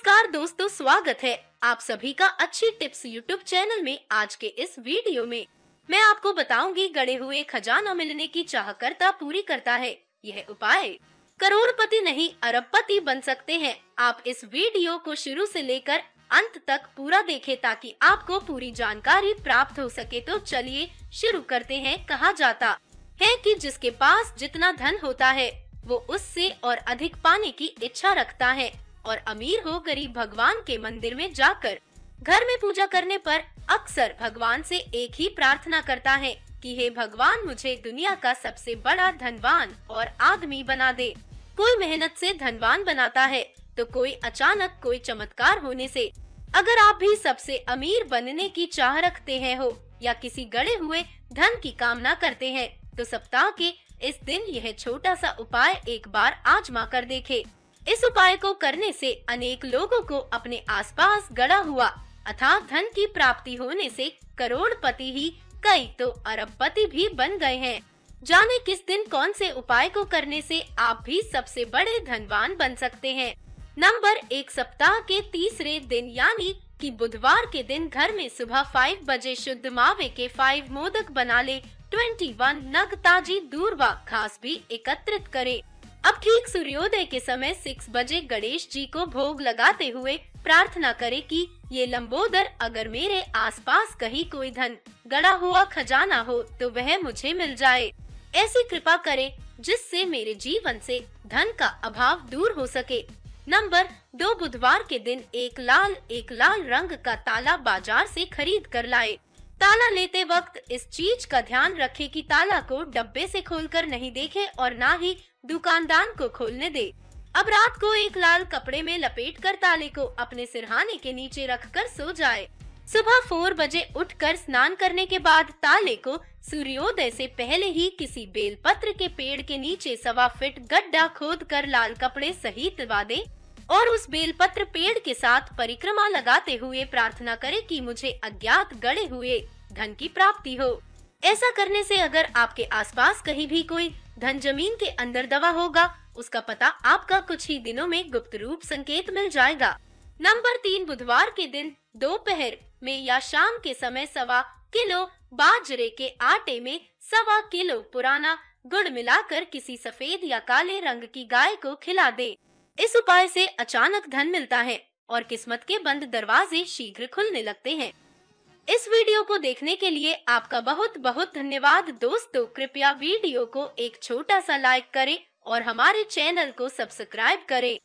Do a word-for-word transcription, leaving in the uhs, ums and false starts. नमस्कार दोस्तों, स्वागत है आप सभी का अच्छी टिप्स यूट्यूब चैनल में। आज के इस वीडियो में मैं आपको बताऊंगी गड़े हुए खजाना मिलने की चाह करता पूरी करता है यह उपाय। करोड़पति नहीं अरबपति बन सकते हैं। आप इस वीडियो को शुरू से लेकर अंत तक पूरा देखें ताकि आपको पूरी जानकारी प्राप्त हो सके। तो चलिए शुरू करते हैं। कहा जाता है कि जिसके पास जितना धन होता है वो उससे और अधिक पाने की इच्छा रखता है और अमीर हो गरीब भगवान के मंदिर में जाकर घर में पूजा करने पर अक्सर भगवान से एक ही प्रार्थना करता है कि हे भगवान, मुझे दुनिया का सबसे बड़ा धनवान और आदमी बना दे। कोई मेहनत से धनवान बनाता है तो कोई अचानक कोई चमत्कार होने से। अगर आप भी सबसे अमीर बनने की चाह रखते हैं हो या किसी गड़े हुए धन की कामना करते हैं तो सप्ताह के इस दिन यह छोटा सा उपाय एक बार आजमा कर देखे। इस उपाय को करने से अनेक लोगों को अपने आसपास गड़ा हुआ अथाह धन की प्राप्ति होने से करोड़पति ही कई तो अरबपति भी बन गए हैं। जाने किस दिन कौन से उपाय को करने से आप भी सबसे बड़े धनवान बन सकते हैं। नंबर एक, सप्ताह के तीसरे दिन यानी कि बुधवार के दिन घर में सुबह पाँच बजे शुद्ध मावे के पाँच मोदक बना ले। इक्कीस नग ताजी दूर्वा घास भी एकत्रित करे। अब ठीक सूर्योदय के समय छह बजे गणेश जी को भोग लगाते हुए प्रार्थना करें कि ये लंबोदर, अगर मेरे आसपास कहीं कोई धन गड़ा हुआ खजाना हो तो वह मुझे मिल जाए। ऐसी कृपा करें जिससे मेरे जीवन से धन का अभाव दूर हो सके। नंबर दो, बुधवार के दिन एक लाल एक लाल रंग का ताला बाजार से खरीद कर लाए। ताला लेते वक्त इस चीज का ध्यान रखें कि ताला को डब्बे से खोलकर नहीं देखें और ना ही दुकानदार को खोलने दे। अब रात को एक लाल कपड़े में लपेटकर ताले को अपने सिरहाने के नीचे रखकर सो जाए। सुबह चार बजे उठकर स्नान करने के बाद ताले को सूर्योदय से पहले ही किसी बेलपत्र के पेड़ के नीचे सवा फीट गड्ढा खोदकर लाल कपड़े सहित बांधे और उस बेलपत्र पेड़ के साथ परिक्रमा लगाते हुए प्रार्थना करें कि मुझे अज्ञात गड़े हुए धन की प्राप्ति हो। ऐसा करने से अगर आपके आसपास कहीं भी कोई धन जमीन के अंदर दबा होगा उसका पता आपका कुछ ही दिनों में गुप्त रूप संकेत मिल जाएगा। नंबर तीन, बुधवार के दिन दोपहर में या शाम के समय सवा किलो बाजरे के आटे में सवा किलो पुराना गुड़ मिलाकर किसी सफेद या काले रंग की गाय को खिला दे। इस उपाय से अचानक धन मिलता है और किस्मत के बंद दरवाजे शीघ्र खुलने लगते हैं। इस वीडियो को देखने के लिए आपका बहुत बहुत धन्यवाद दोस्तों। कृपया वीडियो को एक छोटा सा लाइक करें और हमारे चैनल को सब्सक्राइब करें।